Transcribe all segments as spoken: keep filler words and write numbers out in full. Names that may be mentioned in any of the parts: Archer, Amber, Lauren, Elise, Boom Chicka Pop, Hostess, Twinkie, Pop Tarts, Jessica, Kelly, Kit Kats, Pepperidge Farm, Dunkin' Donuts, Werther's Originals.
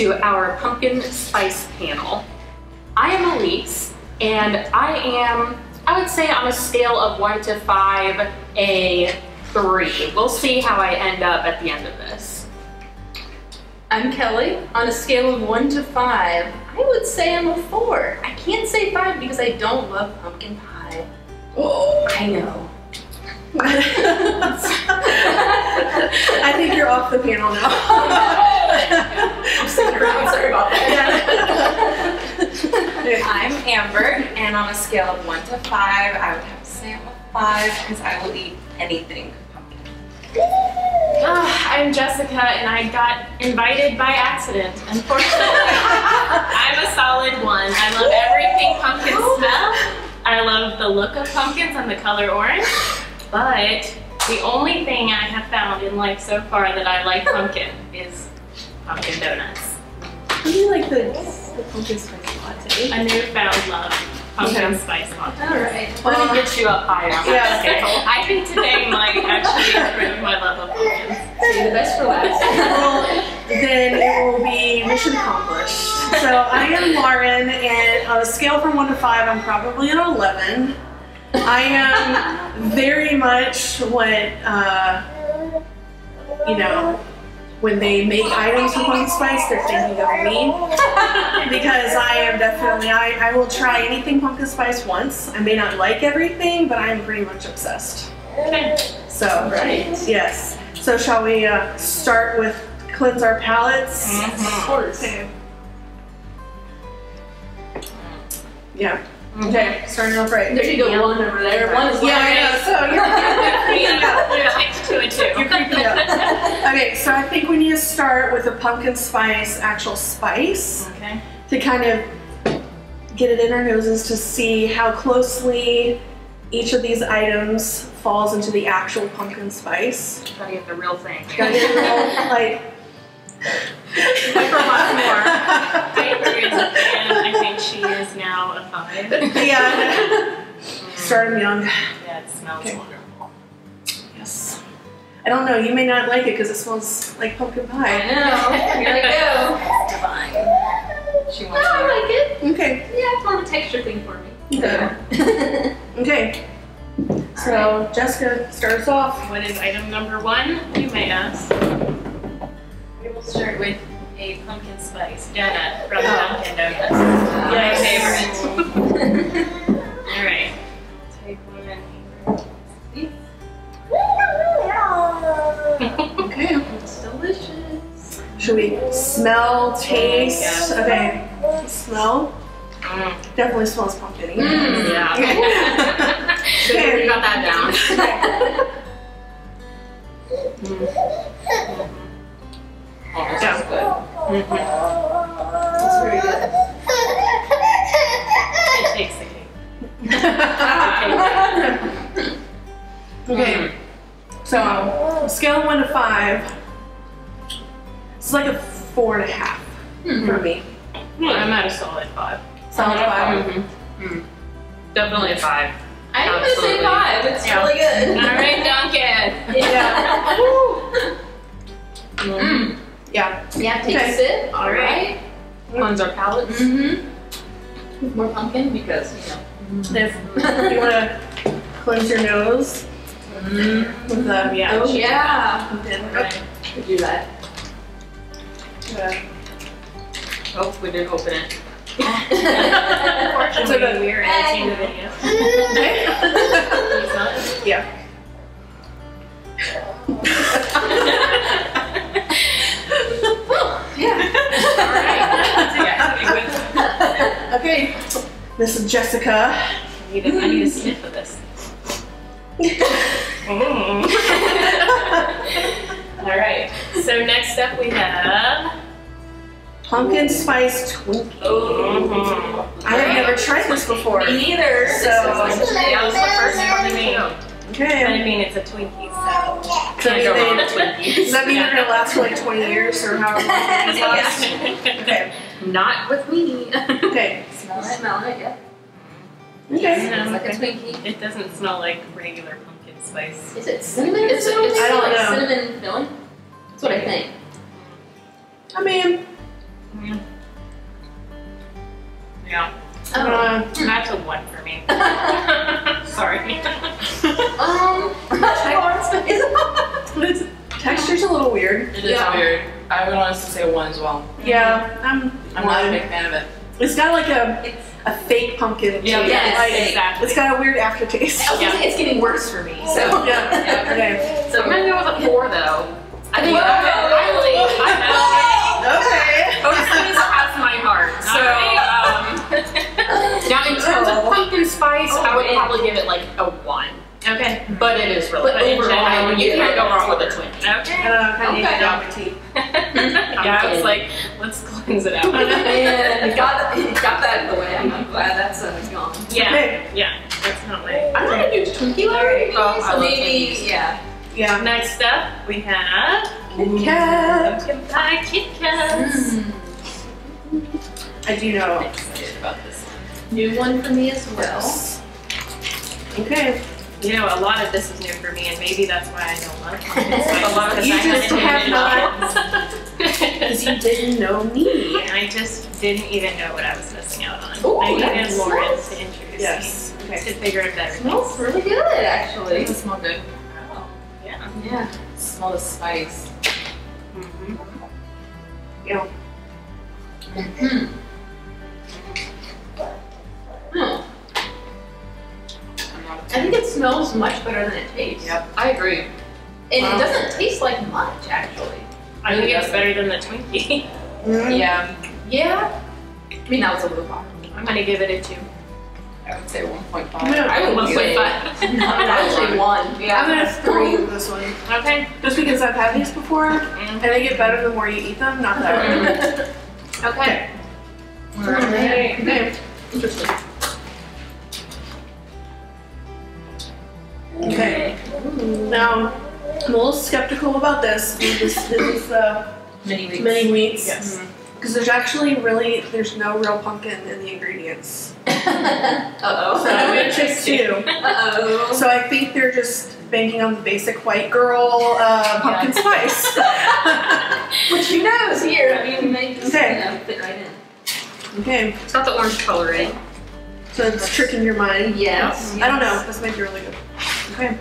to our pumpkin spice panel. I am Elise, and I am, I would say on a scale of one to five, a three. We'll see how I end up at the end of this. I'm Kelly. On a scale of one to five, I would say I'm a four. I can't say five because I don't love pumpkin pie. Oh, I know. I think you're off the panel now. I'm sitting around, sorry about that. Yeah. I'm Amber, and on a scale of one to five, I would have to say I'm a five because I will eat anything. Uh, I'm Jessica, and I got invited by accident, unfortunately. I'm a solid one. I love everything pumpkin smell. I love the look of pumpkins and the color orange. But the only thing I have found in life so far that I like pumpkin is pumpkin donuts. Do you like the, the pumpkin spice latte? A newfound love. Pumpkin yeah. spice latte. All right. We're going to get you up higher. Yeah. Okay. I think today might actually improve my love of pumpkins. Save the best for last. Well, then it will be mission accomplished. So I am Lauren, and on a scale from one to five, I'm probably an eleven. I am very much what, uh, you know, when they make items with pumpkin spice, they're thinking of me. Because I am definitely, I, I will try anything pumpkin spice once. I may not like everything, but I am pretty much obsessed. Okay. So, right. Yes. So shall we uh, start with cleanse our palates? Mm-hmm. Of course. Okay. Yeah. Okay, starting off right. There you go, yeah. One over there. One is yeah, I know. So you're creeping up. You're creeping up. Okay, so I think we need to start with the pumpkin spice, actual spice, okay, to kind of get it in our noses to see how closely each of these items falls into the actual pumpkin spice. Gotta get the real thing. Gotta get the real, like. Like a lot more. Amber is a fan. I think she is now a five. Yeah. Mm. Starting young. Yeah, it smells okay. Wonderful. Yes. I don't know. You may not like it because it smells like pumpkin pie. I know. Here we go. It's divine. She wants. I like it. Okay. Yeah, it's more of a texture thing for me. Okay. Okay. So right. Jessica, start us off. What is item number one? You may ask. We'll start with a pumpkin spice donut from Dunkin' Donuts. Uh, My favorite. All right. Take one and okay. It's delicious. Should we smell, taste? Oh okay. Smell. Mm. Definitely smells pumpkin-y. Mm, yeah. Okay. We got that down. Mm. Oh, this yeah. is good. Mm-hmm. That's very good. It takes the cake. Okay, so scale one to five, it's like a four and a half mm-hmm. for me. Yeah, I'm at a solid five. Solid five? Mm-hmm. Mm-hmm. Definitely a five. I'm going to say five. It's yeah. really good. All right, Duncan. Yeah. Mm. Yeah. Yeah, take okay. a sip. All right. Cleanse our palates. Mm-hmm. More pumpkin because, you know. Mm-hmm. If you want to cleanse your nose mm-hmm. with the. Yeah. Oh, yeah. yeah. Right. We do that. Yeah. Oh, we did open it. Unfortunately, we were editing the video. Yeah. Yeah. Okay. This is Jessica. I need a, I need a sniff of this. Mm. All right. So next up we have pumpkin spice Twinkie. Mm-hmm. I have never tried this before. Me neither. So that was the first one we made. Okay. I mean, it's a Twinkie, so. So go they, Twinkie. Does that mean they're gonna last for like twenty years or however long it lasts? Okay. Not with me. Okay. Smell it. Smell it, yeah. Okay. It smells like a Twinkie. It doesn't smell like regular pumpkin spice. Is it cinnamon? It's, or it's, it's I don't like know. Cinnamon filling. That's what I think. I mean, little weird. It is yeah. weird. I would honestly say one as well. Yeah, I'm. I'm not a big fan of it. It's got like a it's, a fake pumpkin. Yeah, yes, like, exactly. It's got a weird aftertaste. I was yeah. gonna say it's getting worse for me. So yeah. yeah. Okay. So I'm gonna go with a four though. I think. Whoa. I really. I have, okay. Hostess has my heart. So. Um, now in terms of pumpkin spice, oh, I would probably give it like a one. Okay. But it is really good. Overall, you can't go wrong with a Twinkie. Okay. Uh, I need an appetite. Yeah, I was like, let's cleanse it out. And got, got that out of the way. I'm glad that's uh, gone. Yeah. Okay. Yeah. That's not like. I'm not a huge Twinkie lover. Oh, so maybe, yeah. Yeah. Next up, we have Kit Kats. Hi, Kit Kats. Mm. I do know. I'm excited about this one. New one for me as well. Okay. You know, a lot of this is new for me, and maybe that's why I don't love it. A lot of you I just have not, because you didn't know me. And I just didn't even know what I was missing out on. Ooh, I needed Lauren nice. to introduce yes. me okay. to figure out that. It smells really good, actually. It does smell good. Oh, yeah. Yeah. Smell the spice. Mm-hmm. Yeah. Mm-hmm. I think it smells much better than it tastes. Yep, I agree. And wow. it doesn't taste like much, actually. I think it's better than the Twinkie. Mm. Yeah. Yeah. I mean, that was a little hot. I'm gonna give it a two. I would say one point five. I would one point five. Actually one. Yeah. I'm gonna three with this one. Okay. Just because I've had these before, and they get better the more you eat them. Not that way. Okay. All right. Okay. Okay. Interesting. Okay. Now, I'm a little skeptical about this. This, this is the mini wheats. Mini wheats. Yes. Because mm-hmm. there's actually really, there's no real pumpkin in the ingredients. Uh-oh. So I'm going to check two. Uh-oh. So I think they're just banking on the basic white girl uh, pumpkin yeah. spice. Which who knows here. I mean, they just okay. kind of fit right in. Okay. It's got the orange coloring. So it's That's tricking your mind. Yes. yes. I don't know. This might be really good. Okay.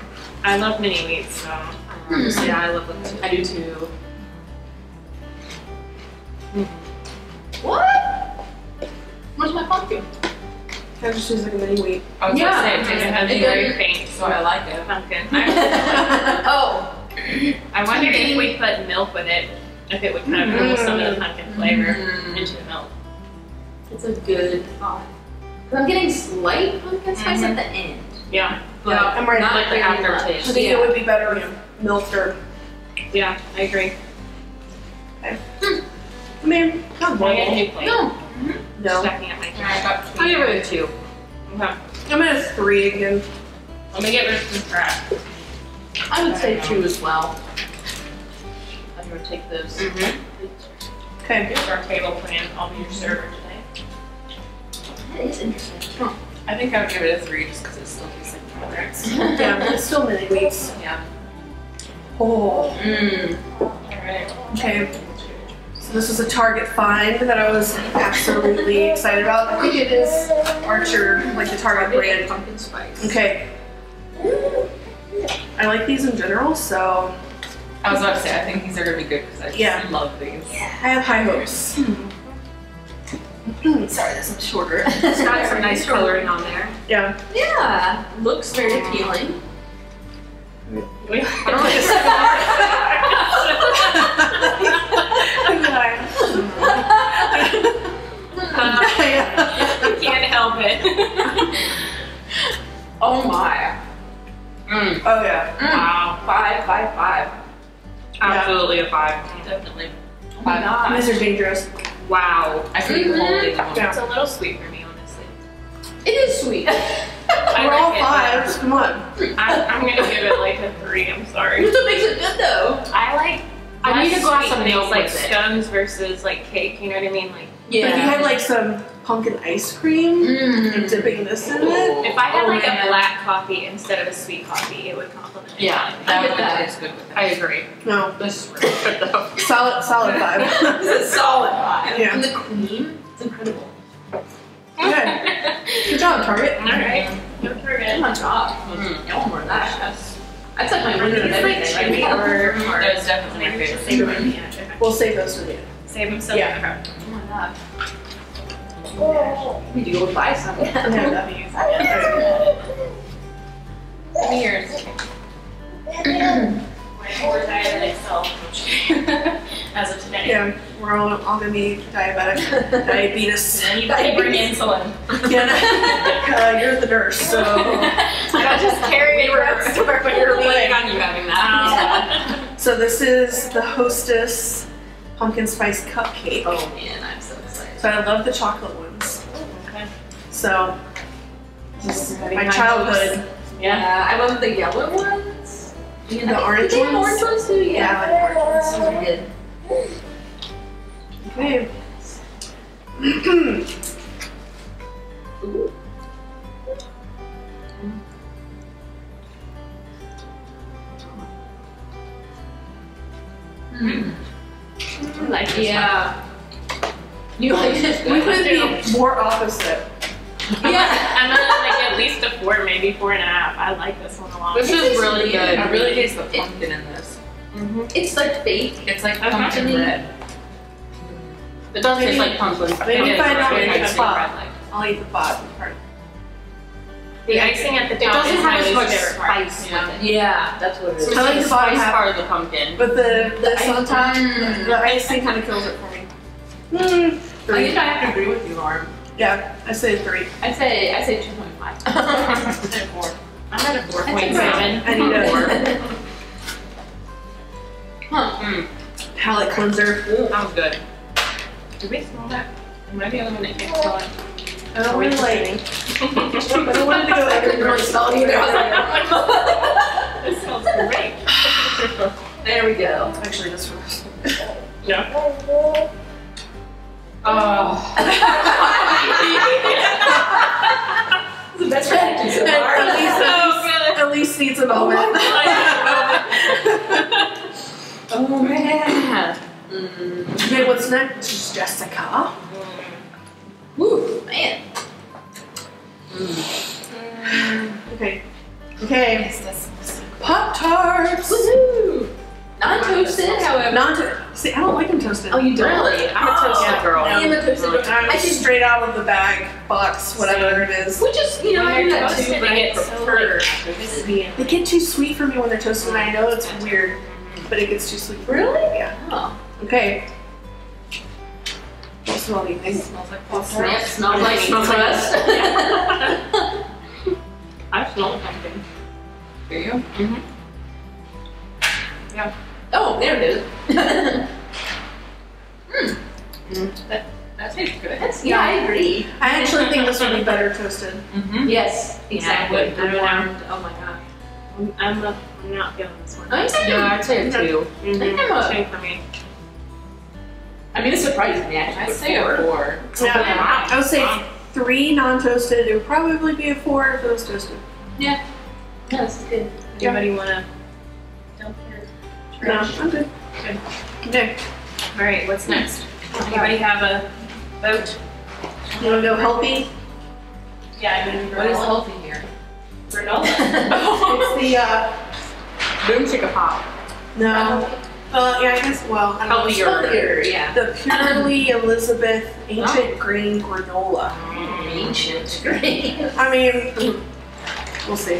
I love mini wheats, so um, so yeah, I love them too. I do too. Mm. What? Where's my pumpkin? I just use like a mini wheat. I was yeah. gonna say it has a very faint, so I like it. Pumpkin. I oh. I wondered if we put milk with it, if it would kind of remove mm-hmm. some of the pumpkin flavor mm-hmm. into the milk. It's a good thought. I'm getting slight pumpkin spice mm-hmm. at the end. Yeah. But yeah, I'm right. Not like the aftertaste. I think yeah. it would be better with yeah. milk or. Yeah, I agree. Okay. Hmm. I mean, not one. No. Mm-hmm. No. Stacking up my cat. I give it a two. Okay. I'm at a three again. Let me get rid of this crap. I would I say know. two as well. I'm gonna take those. Mm-hmm. Okay. Here's our table plan. I'll be your server today. That is interesting. Huh. I think I would give it a three just because it's still tastes like products. Yeah, it's still mini wheats. Yeah. Oh. Mmm. Alright. Okay. So this was a Target find that I was absolutely excited about. I think it is Archer, like the Target brand. Pumpkin spice. Okay. I like these in general, so. I was about to say, I think these are going to be good because I just yeah. love these. Yeah. I have high hopes. Mm. Sorry, this is shorter. It's got some nice coloring on there. Yeah. Yeah. Looks very appealing. Wait, I don't like um, can't help it. Oh my. Mm. Oh yeah. Mm. Wow. Five, five, five. Absolutely yeah. a five. Definitely. Oh my God. These are dangerous. Wow, I think mm-hmm. holy yeah. It's a little sweet for me, honestly. It is sweet. We're all fives, come on. I, I'm gonna give it like a three, I'm sorry. That's what makes it good though. I like, I need a glass of milk like scones versus like cake, you know what I mean? Like, yeah. But if you had like some pumpkin ice cream mm. and dipping this in Ooh. it. If I had oh, like man. a black coffee instead of a sweet coffee, it would compliment it. Yeah, that would taste good with it. I agree. No. This is really good though. Solid, solid vibe. This is solid vibe. Yeah. And the cream, it's incredible. Good. Good job, Target. Alright. Good job. Y'all more of that. That's like my run of everything. candy or heart. That was definitely my favorite. Save them in the end. Okay. We'll save those for the end. Save them so yeah. Oh my god. Oh. We do buy some. Give me yours. More diabetic self as of today. Yeah, we're all, all gonna be diabetic. Diabetes. And you gotta bring insulin. Yeah, uh, you're the nurse, so I just carry it around. We're waiting on you having that. Um, yeah. So this is the Hostess pumpkin spice cupcake. Oh man, I'm so excited. So I love the chocolate ones. Okay. So this is my childhood. Yeah. yeah, I love the yellow one. You know, the orange ones? orange ones too? Yeah, yeah I like orange ones. Those are good. Okay. Ooh. Mm. I like this yeah. one. You like this one? We could be more opposite. Yeah, I'm gonna like at least a four, maybe four and a half. I like this one a lot. This is really good. I really taste the pumpkin in this. Mm-hmm. It's like fake. It's like okay. pumpkin bread. It does taste like pumpkin. Maybe if I don't eat the pot, I'll eat the pot part. The yeah. icing at the top. It doesn't is have as much spice with yeah. it. Yeah, that's what it is. So I like the, the bottom half part of the pumpkin, but the the, the, ice, time, the, the icing kind of kills it for me. Mm. I think I have to agree with you, Lauren. Yeah, I say three. I say I say two point five. I'm at four. I'm at a four point seven. I need a four. Huh. Mm. Palette cleanser. Ooh, that was good. Did we smell that? Am I the only one that can't smell it? I don't really like. I don't want to go like a really smell either. This smells great. There we go. Actually, this one. Yeah. Oh. It's the best recipe so far. Elise needs a moment. Oh man. Mm. Okay, what's next? Jessica. Mm. Ooh, man. Mm. Mm. Okay. Okay. Pop Tarts. Woohoo! Non-toasted, however. Non-toasted. See, I don't like them toasted. Oh, you don't? Really? I'm a toasted oh, girl. Yeah, I'm a toasted girl. I'm just straight out of the bag, box, whatever it is. Which is, you know, I do that too, but I prefer. They get too sweet for me when they're toasted, and I know it's weird, but it gets too sweet for me. Really? Yeah. Oh. Okay. I smell these things. It smells like pop tarts. It smells like crust. I smell something. Do you? Mm-hmm. Yeah. Oh, there it is. mm. Mm. That, that tastes good. That's, yeah, I agree. I actually think this would be better toasted. Mm-hmm. Yes, exactly. Yeah, I warmed. Oh my god. I'm, I'm, not, I'm not feeling this one. I'm saying no, I say two. I think I'm a two for me. I mean, it surprised me actually. I'd say four. Four. Yeah, okay. wow. I would say wow. three non-toasted. It would probably be a four if it was toasted. Yeah. Yeah, this is good. Anybody yeah. wanna? No, I'm good. Good. Okay. All right, what's next? Anybody have a vote? You want to go healthy? Yeah, I'm going to go. What is healthy here? Granola. It's the uh, Boom Chicka Pop. No. Uh, yeah, I guess, well, I don't know. Healthier, yeah. The Purely Elizabeth Ancient oh. Grain Granola. Mm, ancient Grain. I mean, we'll see.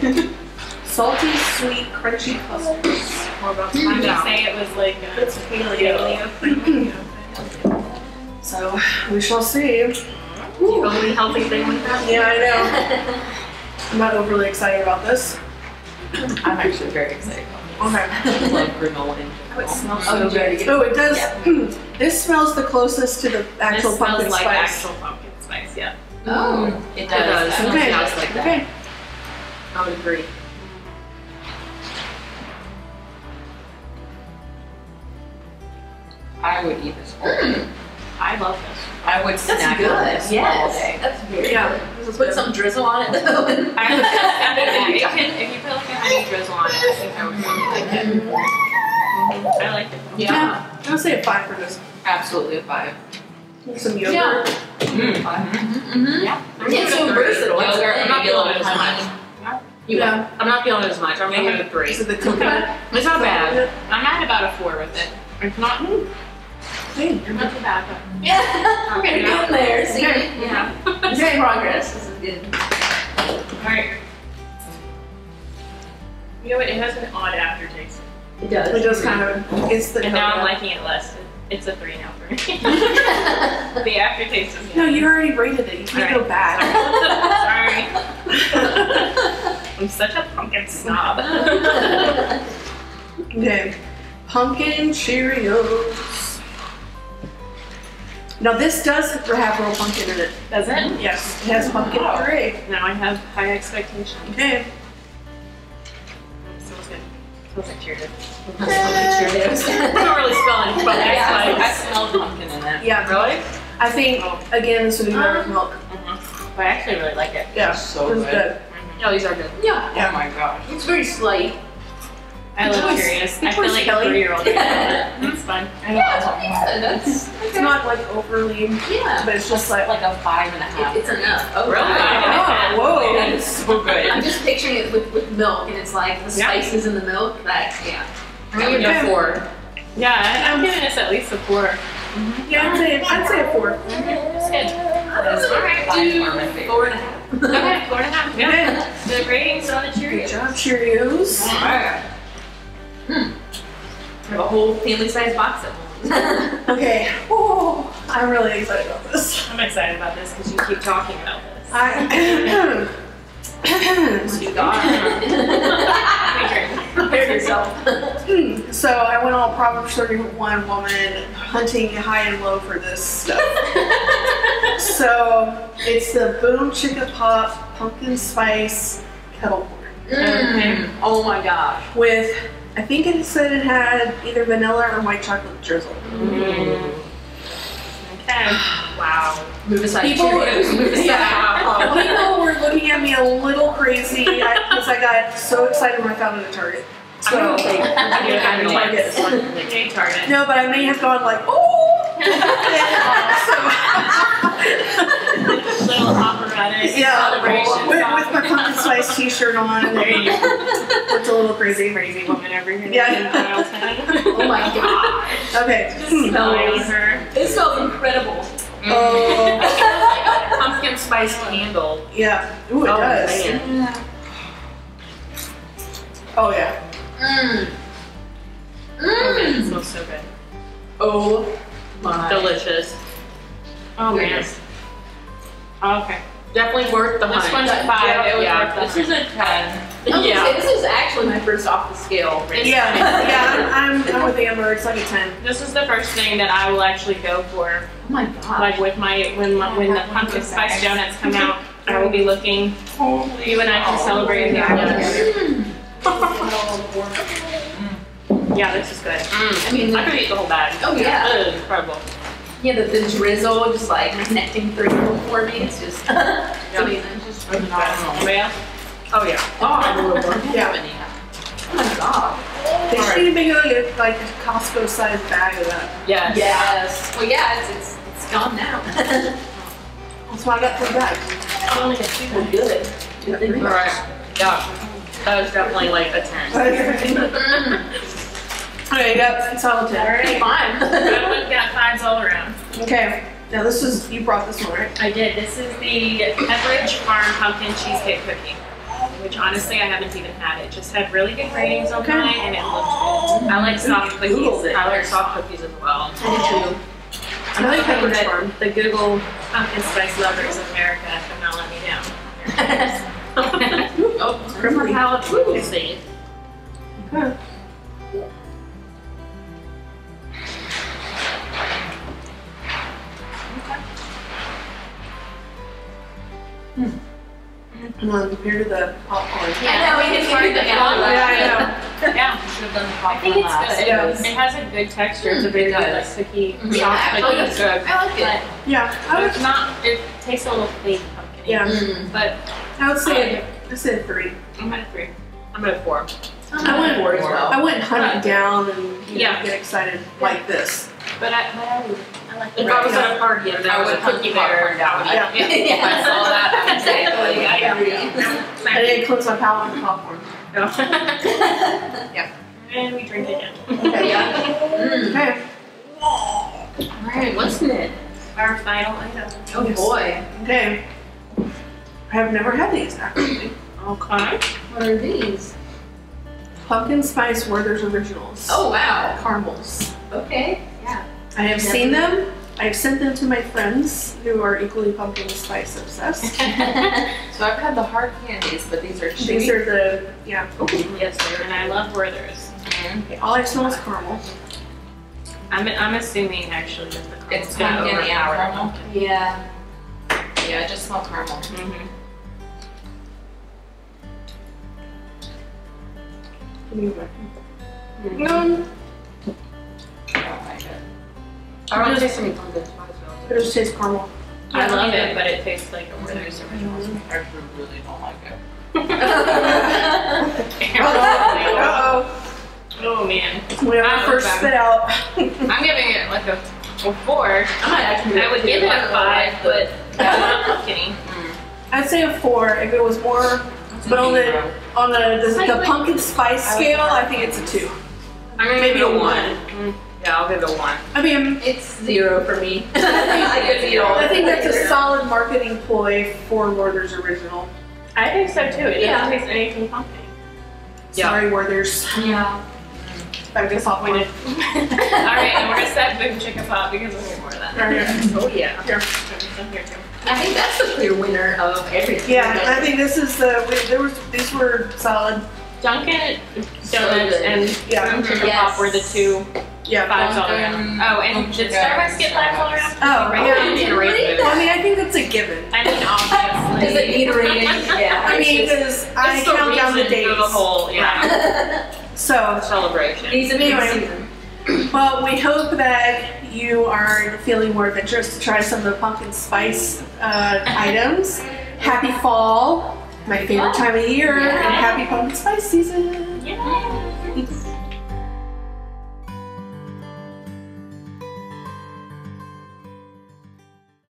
Salty, sweet, crunchy custards. We're about to find out. Did they say it was like a it's paleo? So we shall see. Ooh. The only healthy thing like that. Yeah, I know. I'm not overly excited about this. I'm actually very excited about this. Okay. I love granola in general. Oh, it smells so oh, good. Oh, it does. Yeah. This smells the closest to the actual this pumpkin like spice. Smells like actual pumpkin spice, yeah. Oh, it does. It does. Okay. It smells like that. Okay. I would agree. I would eat this whole mm. I love this. I would snack good. on this yes. all day. That's very yeah. good. That's Put some drizzle on it though. I would if, you can, if you put like a honey drizzle on it, I think I would really like it. Mm-hmm. I like it. Yeah. yeah. I would say a five for this. Absolutely a five. Some yogurt. Yeah. Mm-hmm. Mm-hmm. Mm-hmm. Yeah. I'm it's so versatile. I'm not feeling it as much. Yeah. You yeah. I'm not feeling it as much. I'm going to give it a three. It's not bad. it. I'm at about a four with it. It's not me. Hey, you're not too bad though. Yeah, we're gonna go in there. See, yeah, it's in progress. This is good. All right. You know what? It has an odd aftertaste. It does. It does kind of. It's the. And now I'm liking it less. It's a three now for me. The aftertaste is. No, you already rated it. You can't go back. Sorry. I'm such a pumpkin snob. Okay, pumpkin Cheerios. Now this does have real pumpkin in it. Does it? Yes, it has pumpkin oh. puree. Now I have high expectations. Okay. Smells like Cheerios. Smells like Cheerios. I don't really smell any pumpkin. Yeah, I, I smell pumpkin in that. Yeah, really? I think oh. again this would be better with milk. Mm-hmm. But I actually really like it. Yeah, it's so good. good. Mm-hmm. No, these are good. Yeah. Oh my gosh. It's very slight. I it's love Cheerios. I feel like Kelly. a three-year-old. Yeah. It's fun. I know. Yeah, it's, it's, it's okay. Not like overly. Yeah. But it's just like like a five and a half. It's enough. Oh, really? Wow. Whoa. That is so good. I'm just picturing it with, with milk, and it's like the spices yeah. in the milk. That yeah. I'm giving it a four. Yeah, I'm giving this at least a four. Mm-hmm. Yeah, I'd say I'd say a four. Mm-hmm. It's good. That's all right. Do four and a half. Okay, four and a half. Yeah. The ratings on the Cheerios. Good job, Cheerios. All right. Hmm. I have a whole family-sized box at home. Okay. Oh, I'm really excited about this. I'm excited about this because you keep talking about this. I. You got it. Prepare yourself. So I went all Proverbs thirty-one woman hunting high and low for this stuff. So it's the Boom Chicka Pop pumpkin spice kettle corn. Mm. Okay. Oh my gosh. With. I think it said it had either vanilla or white chocolate drizzle. Mm. Okay. Wow. Move aside. People, Move aside. Yeah. People were looking at me a little crazy because I, I got so excited when I found it at Target. So I Target. No, but I may have gone like, oh. So, little operatic yeah, celebration. With, with my pumpkin spice T-shirt on. There you go. It's a little crazy, crazy woman over here. Yeah. Oh my god. Okay. It smells, her. It smells incredible. Mm. Oh. It smells like a pumpkin spice candle. Yeah. Ooh, it oh, does. Yeah. Oh yeah. Mmm. Mmm. It smells so good. Oh my. Delicious. Oh man. Oh, okay. Definitely worth the money. This one's at five. Yeah, it was yeah. worth this is a ten. Yeah. This is actually my first off the scale. Right? Yeah, yeah. I'm, I'm with Amber. It's like a ten. This is the first thing that I will actually go for. Oh my god! Like with my when my, when the pumpkin spice donuts come out, I will be looking. Holy you and I can celebrate the mm. Yeah, this is good. Mm. I mean, I could eat the whole bag. Oh yeah, yeah. It is incredible. Yeah, the, the drizzle just like connecting through for me. It's just yeah. amazing. Just phenomenal. Yeah. Oh yeah. Oh, I have a little more. Yeah. Oh my god. They should right. even go get like a Costco-sized bag of that. Yes. Yes. Well, yeah, it's it's, it's gone now. That's why I got three bags. I only got two. Well, good. good. All right. Yeah. That was definitely like a ten. Okay, yep. It's all a ten. All right. Fine. That one got fives all around. Okay. Now this is you brought this one, right? I did. This is the Pepperidge Farm pumpkin cheesecake cookie. Which honestly I haven't even had. It just had really good ratings on mine and it looked good. I like soft cookies. Ooh, I like soft cookies as well. I do too. I'm I like hoping that farm. the Google pumpkin spice lovers of America have not let me down. Oh, it's criminal palate. We'll see. Okay. Hmm. And then compared to the popcorn. Yeah, no, we didn't do the popcorn. Yeah, I know. Yeah, we should have done the popcorn. I think it's last. good. It, was, it has a good texture. It's a very good like cookie. Yeah, I like it. I like it. Yeah, I would, it's not. It tastes a little fake pumpkin. Yeah, mm. but I would say I said three. I'm at a three. I'm at a four. I'm I wouldn't. Four as well. I wouldn't hunt it down and you yeah. know, get excited yeah. like this. But I, but I would. Like if right. I was at a party and there I was a cookie there, that would yeah. yeah. yeah. I saw that, exactly. I agree. I didn't close my palate with popcorn. No. Yeah. And we drink it now. Okay. Yeah. Mm. Okay. Alright, what's next? Our final item. Oh yes. Boy. Okay. I have never had these actually. Okay. What are these? Pumpkin Spice Werther's Originals. Oh wow. Caramels. Okay. Yeah. I have Definitely. seen them. I've sent them to my friends who are equally pumpkin spice obsessed. So I've had the hard candies, but these are chewy. These are the, yeah. Ooh. Yes, sir. And I love Werther's. Mm-hmm. Okay, all I smell is caramel. I'm, I'm assuming actually that the caramel. It's pumpkin, over yeah. Caramel. Yeah. Yeah, I just smell caramel. Mm-hmm. Mm-hmm. Um, I don't taste any pumpkin spice. It just tastes caramel. I, I love it, it, but it tastes like a Werther's Originals. Mm-hmm. I really don't like it. Uh-oh. Oh man. We have our first spit out. I'm giving it like a, a four. I'm not, I would give it a five, but I'm not kidding. I'd say a four if it was more, but on the, on the, the, the pumpkin spice scale, I think it's a two. Maybe a one. Yeah, I'll give it a one. I mean, it's zero for me. I, think zero. I think that's a solid marketing ploy for Werther's Original. I think so too. It yeah. doesn't taste anything pumpkin. Yeah. Sorry, Werther's. Yeah. I'm disappointed. All right, and we're gonna set Boom Chicka Pop because we'll get more of that. Right. Oh yeah. Here. Here too. I think that's the clear winner of everything. Yeah, I think this is the. We, there was these were solid. Dunkin' Donuts so and yeah. Boom Chicka yes. Pop were the two. Yeah, five dollar. Um, oh, and did Starbucks get five dollar after? Oh, right. Yeah. Need a rating. I mean, I think that's a given. I mean, obviously. Does it need a rating? Yeah. I mean, because I count down the days. The whole, yeah. So celebration. These anyway. Well, we hope that you are feeling more adventurous to try some of the pumpkin spice uh, items. Happy fall, my favorite time of year, yeah. and happy pumpkin spice season. Yeah.